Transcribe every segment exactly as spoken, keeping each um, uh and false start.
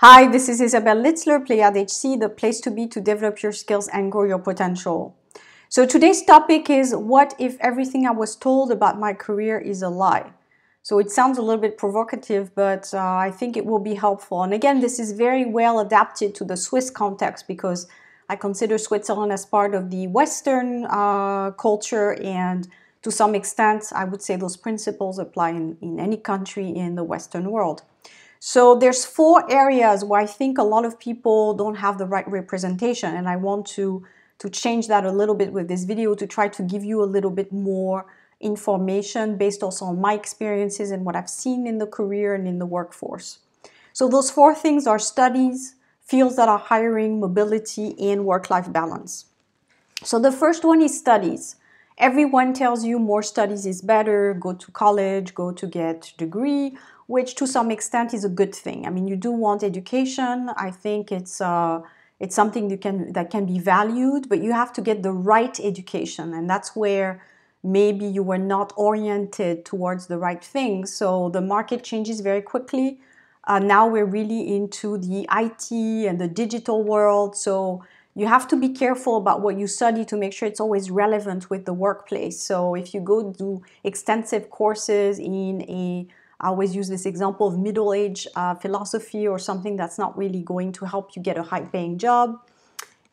Hi, this is Isabelle Litzler, Play at H C, the place to be to develop your skills and grow your potential. So today's topic is, what if everything I was told about my career is a lie? So it sounds a little bit provocative, but uh, I think it will be helpful. And again, this is very well adapted to the Swiss context because I consider Switzerland as part of the Western uh, culture, and to some extent, I would say those principles apply in, in any country in the Western world. So there's four areas where I think a lot of people don't have the right representation, and I want to, to change that a little bit with this video to try to give you a little bit more information based also on my experiences and what I've seen in the career and in the workforce. So those four things are studies, fields that are hiring, mobility, and work-life balance. So the first one is studies. Everyone tells you more studies is better, go to college, go to get a degree, which to some extent is a good thing. I mean, you do want education. I think it's, uh, it's something you can, that can be valued, but you have to get the right education. And that's where maybe you were not oriented towards the right things. So the market changes very quickly. Uh, now we're really into the I T and the digital world. So you have to be careful about what you study to make sure it's always relevant with the workplace. So if you go do extensive courses in a I always use this example of middle-age uh, philosophy or something that's not really going to help you get a high-paying job.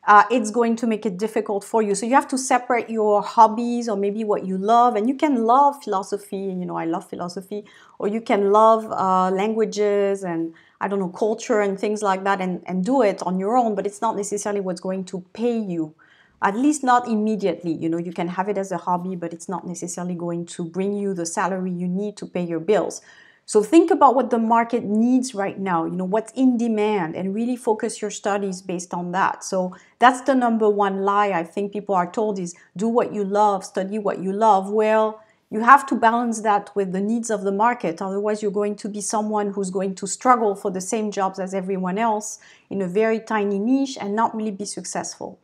Uh, it's going to make it difficult for you. So you have to separate your hobbies or maybe what you love. And you can love philosophy, you know, I love philosophy, or you can love uh, languages and, I don't know, culture and things like that and, and do it on your own, but it's not necessarily what's going to pay you. At least not immediately, you know, you can have it as a hobby, but it's not necessarily going to bring you the salary you need to pay your bills. So think about what the market needs right now, you know, what's in demand, and really focus your studies based on that. So that's the number one lie I think people are told is do what you love, study what you love. Well, you have to balance that with the needs of the market. Otherwise, you're going to be someone who's going to struggle for the same jobs as everyone else in a very tiny niche and not really be successful.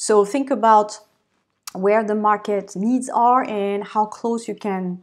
So think about where the market needs are and how close you can,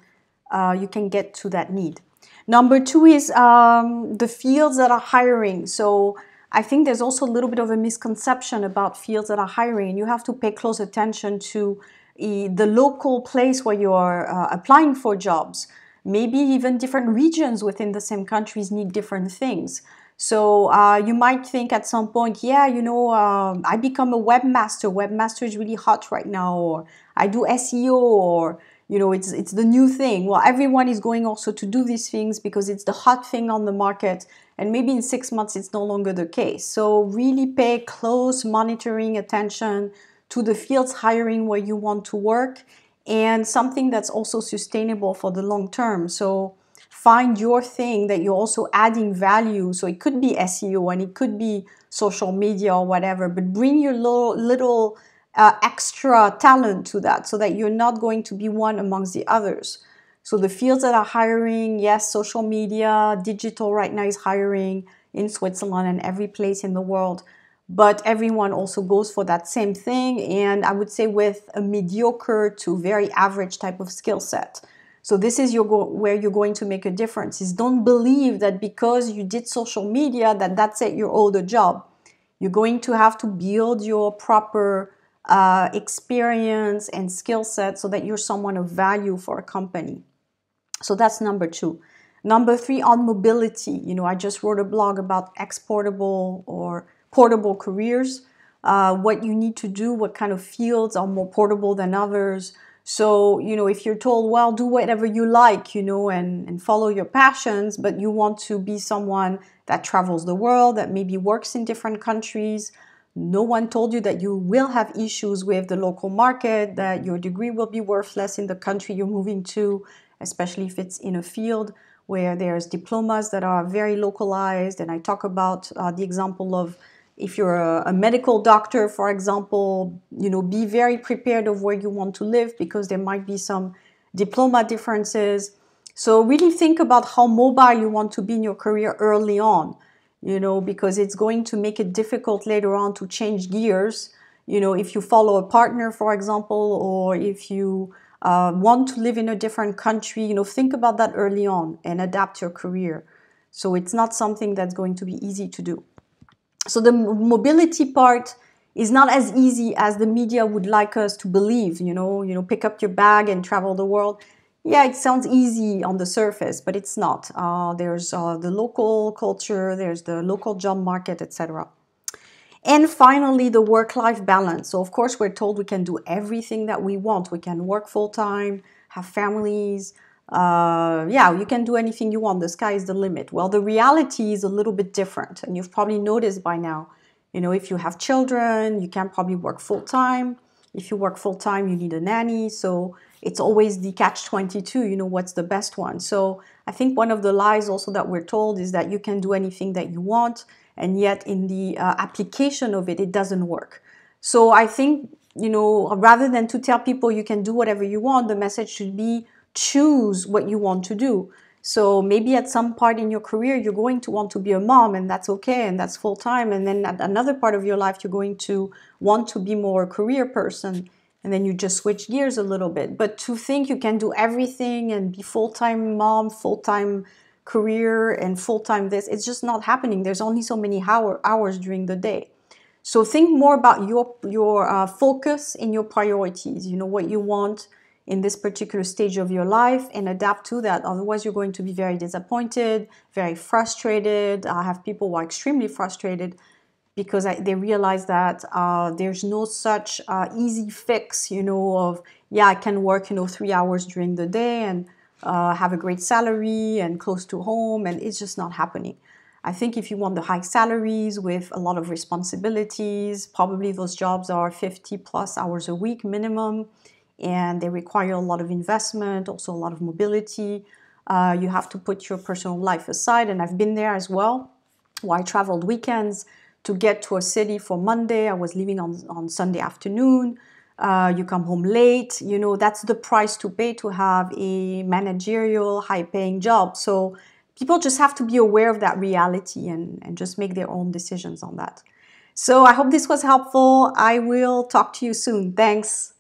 uh, you can get to that need. Number two is um, the fields that are hiring. So I think there's also a little bit of a misconception about fields that are hiring. You have to pay close attention to uh, the local place where you're uh, applying for jobs. Maybe even different regions within the same countries need different things. So uh, you might think at some point, yeah, you know, um, I become a webmaster. Webmaster is really hot right now, or I do S E O, or, you know, it's, it's the new thing. Well, everyone is going also to do these things because it's the hot thing on the market. And maybe in six months, it's no longer the case. So really pay close monitoring attention to the fields hiring where you want to work, and something that's also sustainable for the long term. So find your thing that you're also adding value. So it could be S E O and it could be social media or whatever, but bring your little, little uh, extra talent to that so that you're not going to be one amongst the others. So the fields that are hiring, yes, social media, digital right now is hiring in Switzerland and every place in the world, but everyone also goes for that same thing. And I would say with a mediocre to very average type of skill set. So this is your go where you're going to make a difference, is don't believe that because you did social media that that's it, you're owed a job. You're going to have to build your proper uh, experience and skill set so that you're someone of value for a company. So that's number two. Number three, on mobility. You know, I just wrote a blog about exportable or portable careers, uh, what you need to do, what kind of fields are more portable than others. So, you know, if you're told, well, do whatever you like, you know, and, and follow your passions, but you want to be someone that travels the world, that maybe works in different countries, no one told you that you will have issues with the local market, that your degree will be worthless in the country you're moving to, especially if it's in a field where there's diplomas that are very localized. And I talk about uh, the example of, if you're a medical doctor, for example, you know, be very prepared of where you want to live because there might be some diploma differences. So really think about how mobile you want to be in your career early on, you know, because it's going to make it difficult later on to change gears. You know, if you follow a partner, for example, or if you uh, want to live in a different country, you know, think about that early on and adapt your career. So it's not something that's going to be easy to do. So the mobility part is not as easy as the media would like us to believe, you know, you know, pick up your bag and travel the world. Yeah, it sounds easy on the surface, but it's not. Uh, there's uh, the local culture, there's the local job market, et cetera. And finally, the work-life balance. So of course, we're told we can do everything that we want. We can work full-time, have families. Uh, yeah, you can do anything you want. The sky is the limit. Well, the reality is a little bit different. And you've probably noticed by now, you know, if you have children, you can probably work full-time. If you work full-time, you need a nanny. So it's always the catch twenty-two, you know, what's the best one. So I think one of the lies also that we're told is that you can do anything that you want. And yet in the uh, application of it, it doesn't work. So I think, you know, rather than to tell people you can do whatever you want, the message should be choose what you want to do. So maybe at some part in your career, you're going to want to be a mom, and that's okay, and that's full time. And then at another part of your life, you're going to want to be more a career person. And then you just switch gears a little bit. But to think you can do everything and be full-time mom, full-time career, and full-time this, it's just not happening. There's only so many hour, hours during the day. So think more about your, your uh, focus and your priorities, you know, what you want in this particular stage of your life, and adapt to that. Otherwise, you're going to be very disappointed, very frustrated. I have people who are extremely frustrated because I, they realize that uh, there's no such uh, easy fix, you know, of, yeah, I can work, you know, three hours during the day and uh, have a great salary and close to home, and it's just not happening. I think if you want the high salaries with a lot of responsibilities, probably those jobs are fifty plus hours a week minimum, and they require a lot of investment, also a lot of mobility. Uh, you have to put your personal life aside, and I've been there as well, where I traveled weekends to get to a city for Monday. I was leaving on, on Sunday afternoon. Uh, you come home late, you know, that's the price to pay to have a managerial, high-paying job. So people just have to be aware of that reality and, and just make their own decisions on that. So I hope this was helpful. I will talk to you soon. Thanks.